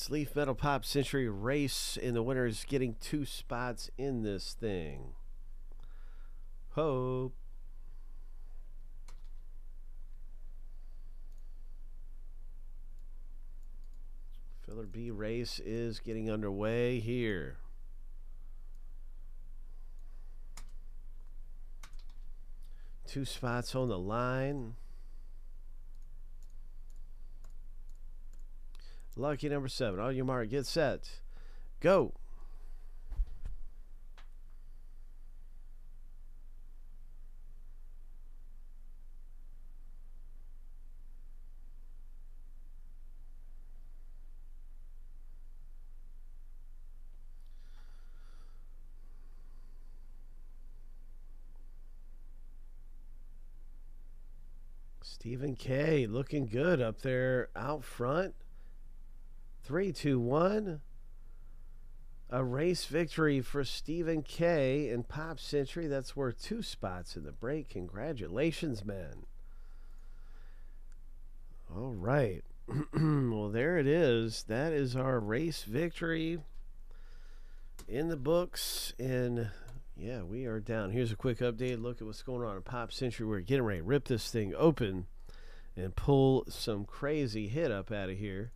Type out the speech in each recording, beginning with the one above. It's Leaf Metal Pop Century Race, and the winner is getting 2 spots in this thing. Hope. Filler B race is getting underway here. Two spots on the line. Lucky number 7. On your mark, get set, go. Stephen K looking good up there out front. 3-2-1. A race victory for Stephen K and Pop Century. That's worth 2 spots in the break. Congratulations, man. All right. Well, there it is. That is our race victory in the books. And yeah, we are down. Here's a quick update. Look at what's going on in Pop Century. We're getting ready to rip this thing open and pull some crazy hit up out of here.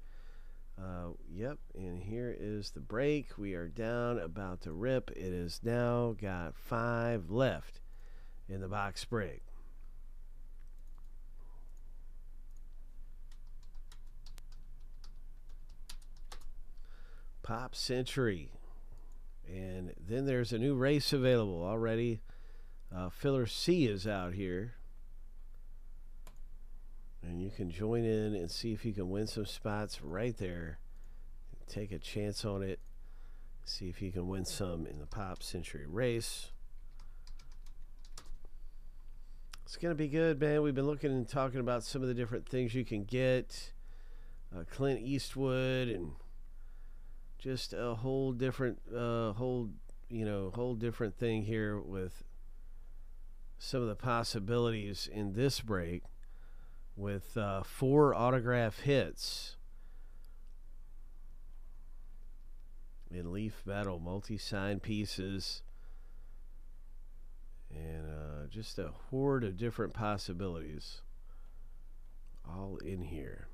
Yep, and here is the break. We are down, about to rip. It is now got 5 left in the box break. Pop Century. And then there's a new race available already. Filler C is out here. And you can join in and see if you can win some spots right there. Take a chance on it. See if you can win some in the Pop Century race. It's going to be good, man. We've been looking and talking about some of the different things you can get. Clint Eastwood and just a whole different whole different thing here with some of the possibilities in this break. With 4 autograph hits in Leaf Metal, multi-signed pieces, and just a horde of different possibilities all in here.